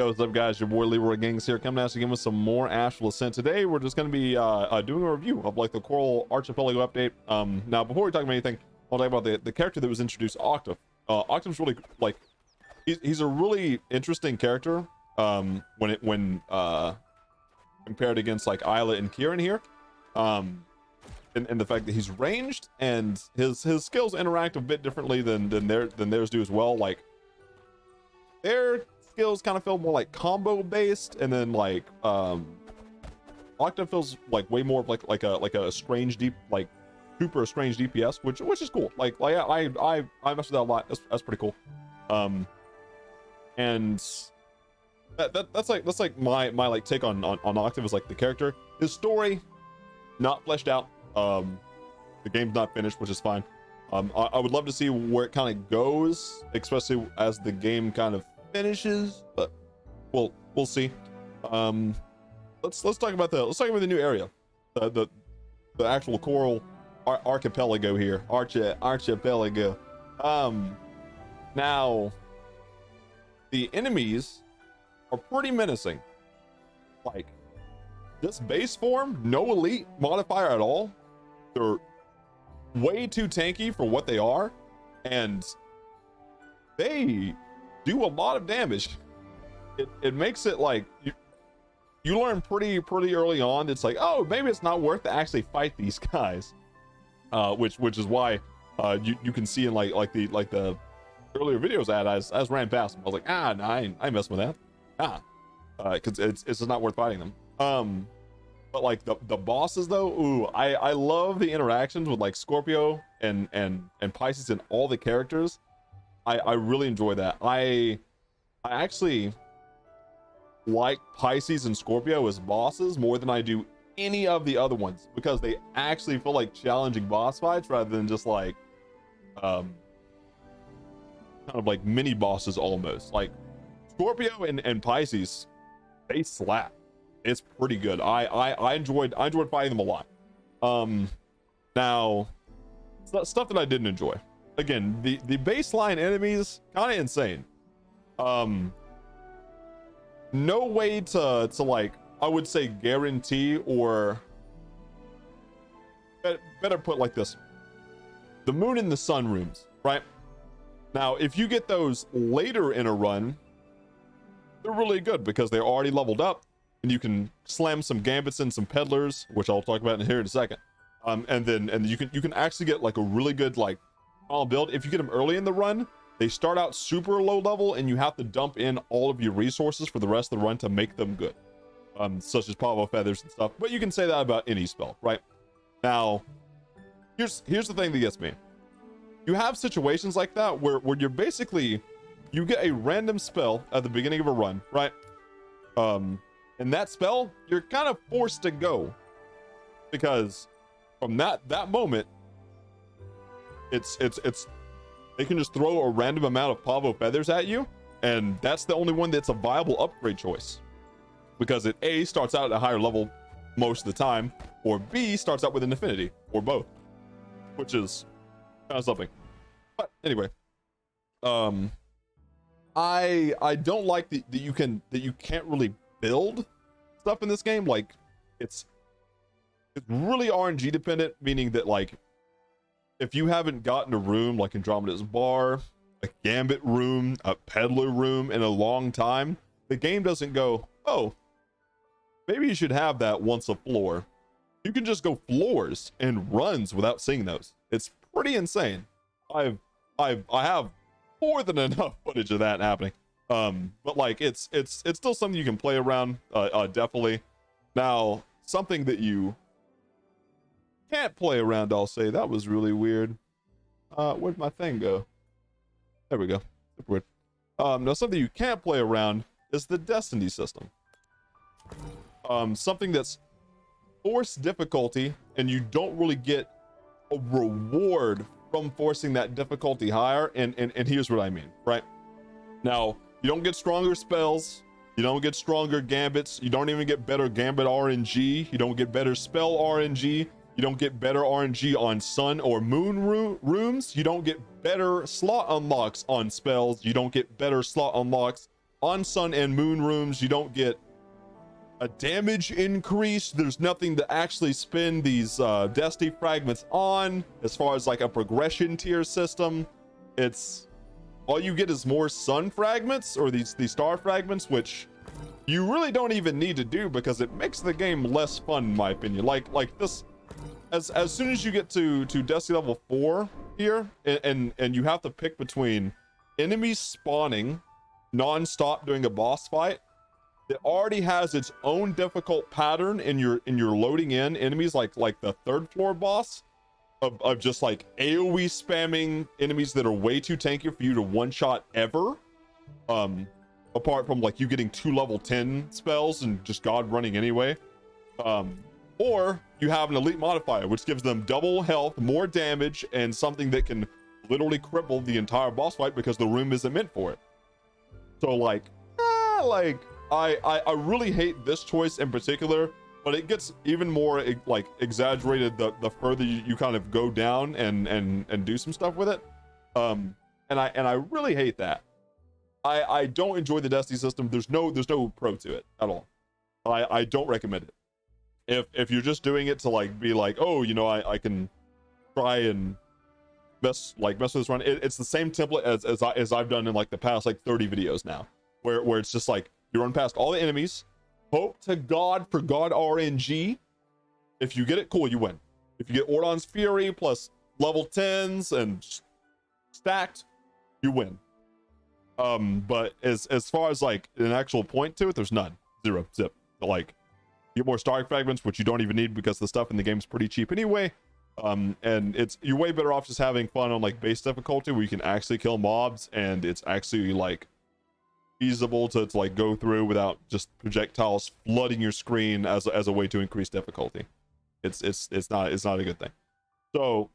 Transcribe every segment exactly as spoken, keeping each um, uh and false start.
Yo, what's up, guys? Your boy Leeroy Jenkins here, coming at you again with some more Astral Ascent. Today, we're just going to be uh, uh, doing a review of like the Coral Archipelago update. Um, now, before we talk about anything, I'll talk about the, the character that was introduced, Octave. Uh, Octave's really like he's, he's a really interesting character um, when it when uh, compared against like Isla and Kieran here, um, and, and the fact that he's ranged and his his skills interact a bit differently than than their than theirs do as well. Like their skills kind of feel more like combo based, and then like um Octave feels like way more of like like a like a strange deep like super strange D P S, which which is cool. Like like I I I mess with that a lot. That's that's pretty cool. Um, and that, that that's like that's like my my like take on on, on Octave is like the character. His story not fleshed out. Um, the game's not finished, which is fine. Um, I, I would love to see where it kind of goes, especially as the game kind of finishes. But we'll we'll see. Um, let's let's talk about the let's talk about the new area, the the, the actual Coral Ar archipelago here, Archi archipelago. Um, now the enemies are pretty menacing. Like this base form, no elite modifier at all. They're way too tanky for what they are, and they do a lot of damage. It it makes it like you, you learn pretty pretty early on. It's like, oh, maybe it's not worth to actually fight these guys. Uh, which which is why uh, you you can see in like like the like the earlier videos ad, I I just ran past them. I was like, ah, nah, I ain't, I ain't messing with that, ah, because uh, it's it's just not worth fighting them. Um, but like the the bosses though, ooh, I I love the interactions with like Scorpio and and and Pisces and all the characters. I I really enjoy that. I I actually like Pisces and Scorpio as bosses more than I do any of the other ones, because they actually feel like challenging boss fights rather than just like um kind of like mini bosses almost. Like Scorpio and, and Pisces, they slap. It's pretty good. I, I I enjoyed I enjoyed fighting them a lot. Um now stuff that I didn't enjoy. Again, the the baseline enemies kind of insane. Um no way to to like I would say guarantee, or better put like this, the moon and the sun rooms, right? Now, if you get those later in a run, they're really good because they're already leveled up and you can slam some gambits and some peddlers, which I'll talk about in here in a second. Um, and then, and you can, you can actually get like a really good, like all build. If you get them early in the run, they start out super low level and you have to dump in all of your resources for the rest of the run to make them good. Um, such as Pavo Feathers and stuff, but you can say that about any spell, right? Now, here's here's the thing that gets me. You have situations like that where, where you're basically, you get a random spell at the beginning of a run, right? Um, and that spell, you're kind of forced to go, because from that that moment, it's it's it's they can just throw a random amount of Pavo Feathers at you, and that's the only one that's a viable upgrade choice. Because it A, starts out at a higher level most of the time, or B, starts out with an affinity, or both, which is kind of something. But anyway, um, I I don't like that you can that you can't really build stuff in this game. Like it's it's really R N G dependent, meaning that like if you haven't gotten a room like Andromeda's Bar, a Gambit room, a Peddler room in a long time, the game doesn't go, oh, maybe you should have that once a floor. You can just go floors and runs without seeing those. It's pretty insane. I've, I've, I have more than enough footage of that happening. Um, but like, it's, it's, it's still something you can play around, uh, uh, definitely. Now, something that you can't play around, I'll say, that was really weird. Uh, where'd my thing go? There we go. Super weird. Um, now something you can't play around is the Destiny system. Um, something that's forced difficulty, and you don't really get a reward from forcing that difficulty higher, and, and, and here's what I mean, right? Now, you don't get stronger spells, you don't get stronger gambits, you don't even get better gambit R N G, you don't get better spell R N G, you don't get better R N G on sun or moon room, rooms, you don't get better slot unlocks on spells, you don't get better slot unlocks on sun and moon rooms, you don't get a damage increase. There's nothing to actually spend these uh, Destiny fragments on as far as like a progression tier system. It's all you get is more sun fragments or these, these star fragments, which you really don't even need to do because it makes the game less fun, in my opinion. Like, like this, as as soon as you get to to Destiny level four here, and, and and you have to pick between enemies spawning non-stop during a boss fight that already has its own difficult pattern in your in your loading in enemies, like like the third floor boss, of, of just like AoE spamming enemies that are way too tanky for you to one shot ever, um apart from like you getting two level ten spells and just god running anyway, um or you have an elite modifier which gives them double health, more damage, and something that can literally cripple the entire boss fight because the room isn't meant for it. So like eh, like I, I, I really hate this choice in particular, but it gets even more like exaggerated the, the further you, you kind of go down and, and, and do some stuff with it. Um, and I and I really hate that. I, I don't enjoy the Destiny system. There's no there's no pro to it at all. I, I don't recommend it. If if you're just doing it to like be like, oh, you know, I, I can try and mess like mess with this run. It, it's the same template as as I as I've done in like the past like thirty videos now, where where it's just like, you run past all the enemies, hope to god for god R N G. If you get it, cool, you win. If you get Ordon's Fury plus level tens and stacked, you win. Um, but as as far as like an actual point to it, there's none. Zero, zip. But like, you get more star fragments, which you don't even need because the stuff in the game is pretty cheap anyway. Um, and it's, you're way better off just having fun on like base difficulty where you can actually kill mobs and it's actually like feasible to, to like go through without just projectiles flooding your screen as as a way to increase difficulty. It's it's it's not it's not a good thing. So,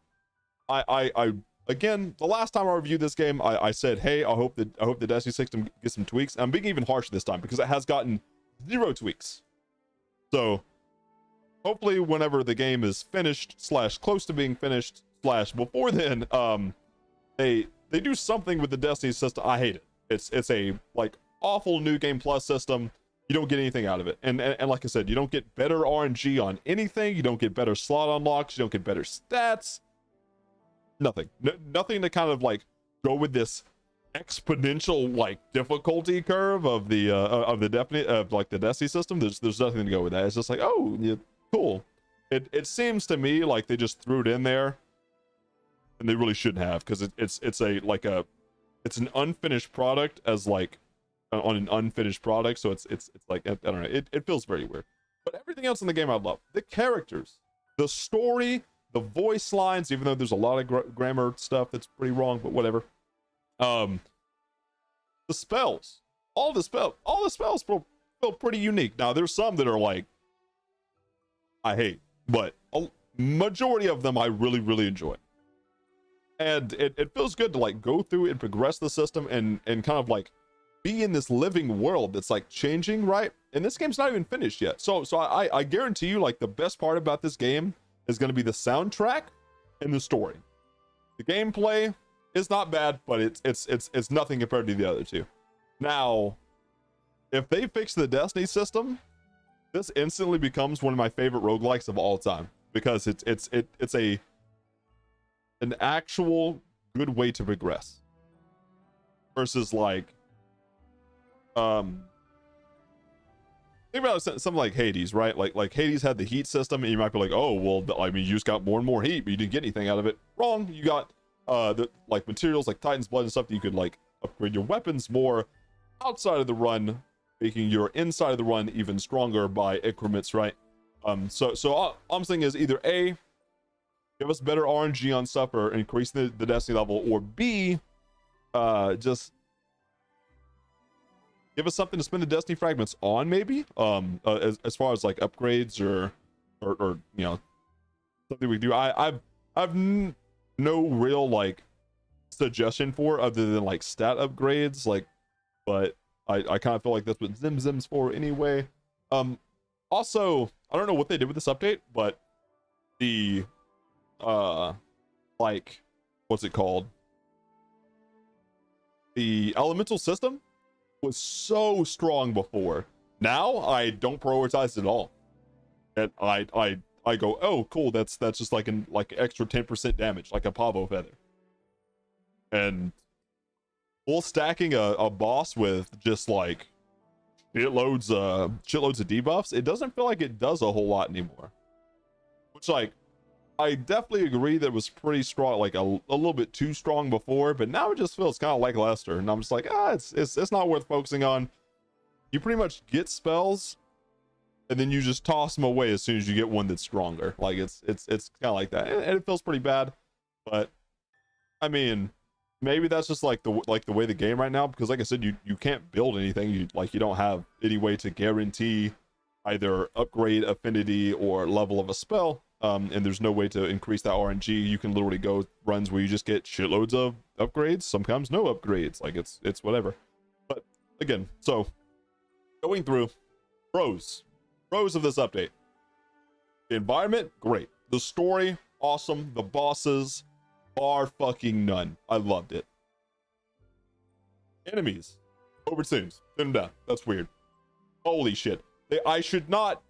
I I, I again, the last time I reviewed this game, I, I said, hey, I hope that I hope the Destiny system gets some tweaks. I'm being even harsh this time because it has gotten zero tweaks. So, hopefully, whenever the game is finished slash close to being finished slash before then, um, they they do something with the Destiny system. I hate it. It's it's a like awful new game plus system. You don't get anything out of it, and, and and like I said, you don't get better R N G on anything. You don't get better slot unlocks. You don't get better stats. Nothing, no, nothing to kind of like go with this exponential like difficulty curve of the uh, of the definite of like the Destiny system. There's there's nothing to go with that. It's just like, oh, yeah, cool. It it seems to me like they just threw it in there, and they really shouldn't have, because it, it's it's a like a it's an unfinished product as like on an unfinished product. So it's, it's, it's like, I don't know. It, it feels very weird, but everything else in the game I love. The characters, the story, the voice lines, even though there's a lot of gr grammar stuff that's pretty wrong, but whatever. Um, the spells, all the spell, all the spells feel, feel pretty unique. Now there's some that are like, I hate, but a majority of them I really, really enjoy. And it, it feels good to like go through and progress the system and and kind of like be in this living world that's like changing, right? And this game's not even finished yet, so so I I guarantee you like the best part about this game is going to be the soundtrack and the story. The gameplay is not bad, but it's it's it's it's nothing compared to the other two. Now, if they fix the Destiny system, this instantly becomes one of my favorite roguelikes of all time because it's it's it, it's a an actual good way to progress versus like um think about something like Hades, right? Like like Hades had the heat system, and you might be like, oh well, I mean, you just got more and more heat but you didn't get anything out of it. Wrong. You got uh the like materials like Titan's blood and stuff that you could like upgrade your weapons more outside of the run, making your inside of the run even stronger by increments, right? um so so all I'm saying is either A, give us better R N G on stuff or increase the, the Destiny level, or B, uh, just give us something to spend the Destiny fragments on, maybe, um, uh, as, as far as like upgrades or, or, or, you know, something we do. I, I've, I've n no real like suggestion for other than like stat upgrades, like, but I, I kind of feel like that's what Zim Zim's for anyway. Um, also, I don't know what they did with this update, but the, uh like what's it called the elemental system was so strong before. Now I don't prioritize it at all, and I I I go, oh cool, that's that's just like an like extra ten percent damage, like a Pavo Feather. And full stacking a, a boss with just like shitloads uh shitloads of debuffs, it doesn't feel like it does a whole lot anymore. Which, like, I definitely agree that it was pretty strong, like a, a little bit too strong before, but now it just feels kind of lackluster, and I'm just like, ah, it's, it's it's not worth focusing on. You pretty much get spells, and then you just toss them away as soon as you get one that's stronger. Like, it's it's it's kind of like that, and, and it feels pretty bad. But I mean, maybe that's just like the like the way the game right now, because like I said, you you can't build anything. You like you don't have any way to guarantee either upgrade affinity or level of a spell. Um, and there's no way to increase that R N G. You can literally go runs where you just get shitloads of upgrades, sometimes no upgrades, like it's it's whatever. But again, so going through pros pros of this update: the environment, great; the story, awesome; the bosses, bar fucking none, I loved it; enemies, overseems, pin them down, that's weird, holy shit, they, I should not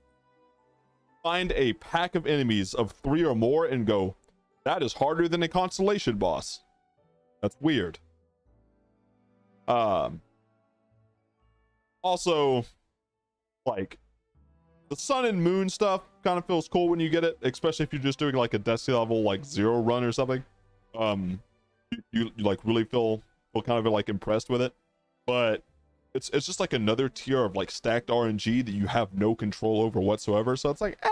find a pack of enemies of three or more and go, that is harder than a constellation boss. That's weird. Um, also, like, the sun and moon stuff kind of feels cool when you get it, especially if you're just doing like a Destiny level like zero run or something. Um, you, you like really feel feel kind of like impressed with it, but It's, it's just like another tier of like stacked R N G that you have no control over whatsoever. So it's like, ah,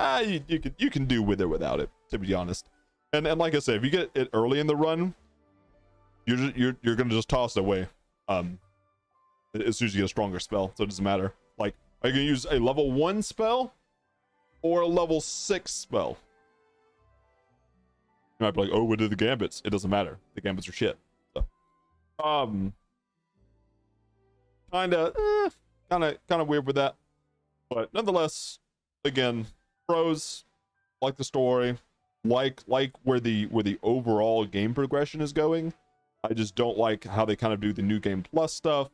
ah you, you can you can do with it without it, to be honest. And and like I said, if you get it early in the run, you're just, you're you're gonna just toss it away. Um, as soon as you get a stronger spell, so it doesn't matter. Like, are you gonna use a level one spell or a level six spell? You might be like, oh, we did the gambits. It doesn't matter. The gambits are shit. So, um. kind of eh, kind of kind of weird with that, but nonetheless, again, pros, like the story, like like where the where the overall game progression is going. I just don't like how they kind of do the new game plus stuff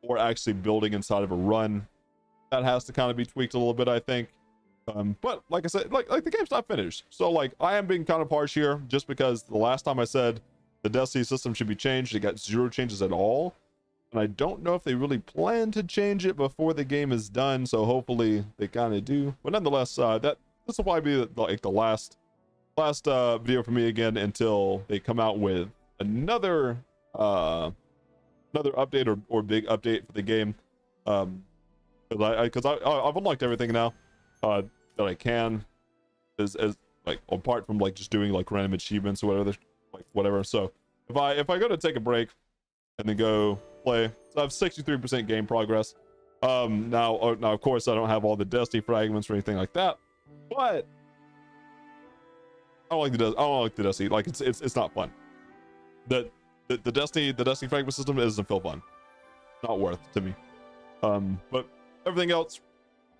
or actually building inside of a run. That has to kind of be tweaked a little bit, I think. Um but like I said, like like the game's not finished, so like I am being kind of harsh here, just because the last time I said the Destiny system should be changed, it got zero changes at all. And I don't know if they really plan to change it before the game is done, so hopefully they kind of do. But nonetheless, uh, that this will probably be like the last last uh, video for me again, until they come out with another uh, another update or, or big update for the game. Um, because I, I, I I've unlocked everything now uh, that I can, as as like apart from like just doing like random achievements or whatever, like whatever. So if I if I go to take a break and then go play, so I have sixty-three percent game progress. Um, now, now of course, I don't have all the Destiny fragments or anything like that, but I don't like the I don't like the Destiny. Like, it's it's it's not fun. The the, the Destiny the Destiny fragment system doesn't feel fun. Not worth to me. Um, but everything else,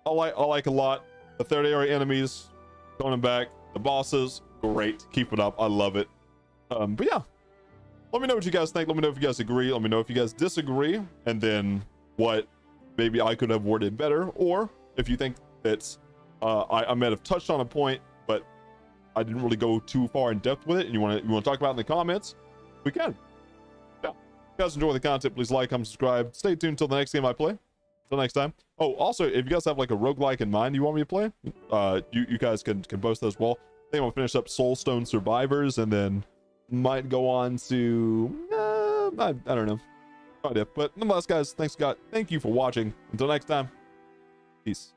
I like I like a lot. The third area enemies, going back. The bosses, great. Keep it up. I love it. Um, but yeah. Let me know what you guys think. Let me know if you guys agree. Let me know if you guys disagree, and then what maybe I could have worded better, or if you think that uh, I, I might have touched on a point, but I didn't really go too far in depth with it, and you want to you want to talk about it in the comments, we can. Yeah. If you guys enjoy the content, please like, comment, subscribe. Stay tuned until the next game I play. Until next time. Oh, also, if you guys have like a roguelike in mind you want me to play, uh, you you guys can can post those. Well, I think I'm gonna finish up Soulstone Survivors, and then might go on to uh, I, I don't know, but nonetheless, guys, thanks God, thank you for watching. Until next time, peace.